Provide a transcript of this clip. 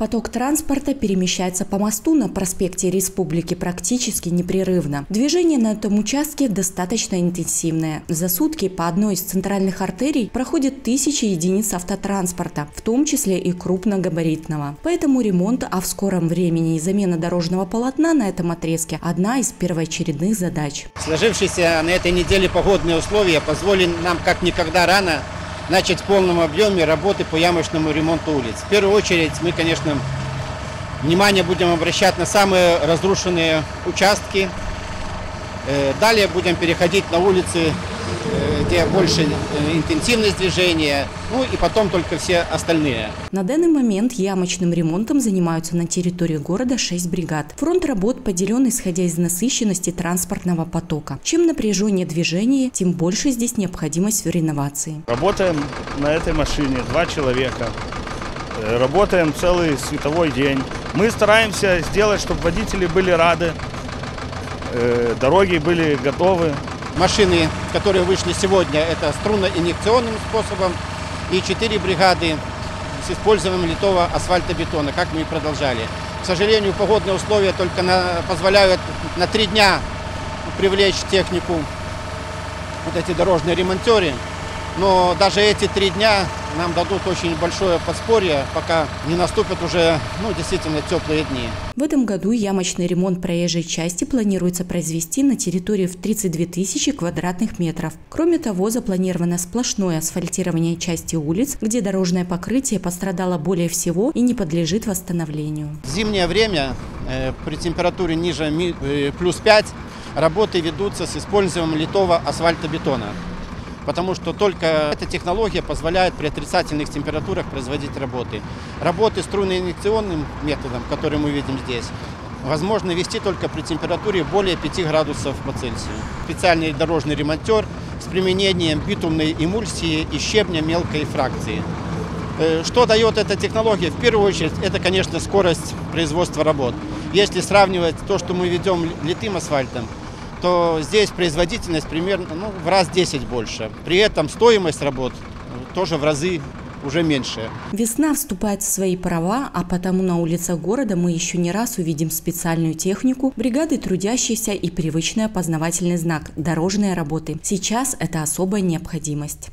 Поток транспорта перемещается по мосту на проспекте Республики практически непрерывно. Движение на этом участке достаточно интенсивное. За сутки по одной из центральных артерий проходит тысячи единиц автотранспорта, в том числе и крупногабаритного. Поэтому ремонт, а в скором времени и замена дорожного полотна на этом отрезке – одна из первоочередных задач. Сложившиеся на этой неделе погодные условия позволили нам как никогда рано начать в полном объеме работы по ямочному ремонту улиц. В первую очередь мы, конечно, внимание будем обращать на самые разрушенные участки. Далее будем переходить на улицы, где больше интенсивность движения, ну и потом только все остальные. На данный момент ямочным ремонтом занимаются на территории города 6 бригад. Фронт работ поделен исходя из насыщенности транспортного потока. Чем напряженнее движение, тем больше здесь необходимость в реновации. Работаем на этой машине 2 человека. Работаем целый световой день. Мы стараемся сделать, чтобы водители были рады, дороги были готовы. Машины, которые вышли сегодня, это струнно-инъекционным способом, и 4 бригады с использованием литого асфальтобетона, как мы и продолжали. К сожалению, погодные условия только позволяют на 3 дня привлечь технику, вот эти дорожные ремонтеры, но даже эти 3 дня нам дадут очень большое подспорье, пока не наступят уже действительно теплые дни. В этом году ямочный ремонт проезжей части планируется произвести на территории в 32 тысячи квадратных метров. Кроме того, запланировано сплошное асфальтирование части улиц, где дорожное покрытие пострадало более всего и не подлежит восстановлению. В зимнее время при температуре ниже +5 работы ведутся с использованием литого асфальтобетона. Потому что только эта технология позволяет при отрицательных температурах производить работы. Работы струнно-инъекционным методом, который мы видим здесь, возможно вести только при температуре более 5 градусов по Цельсию. Специальный дорожный ремонтер с применением битумной эмульсии и щебня мелкой фракции. Что дает эта технология? В первую очередь, это, конечно, скорость производства работ. Если сравнивать то, что мы ведем литым асфальтом, то здесь производительность примерно в раз 10 больше. При этом стоимость работ тоже в разы уже меньше. Весна вступает в свои права, а потому на улицах города мы еще не раз увидим специальную технику, бригады трудящихся и привычный опознавательный знак – дорожные работы. Сейчас это особая необходимость.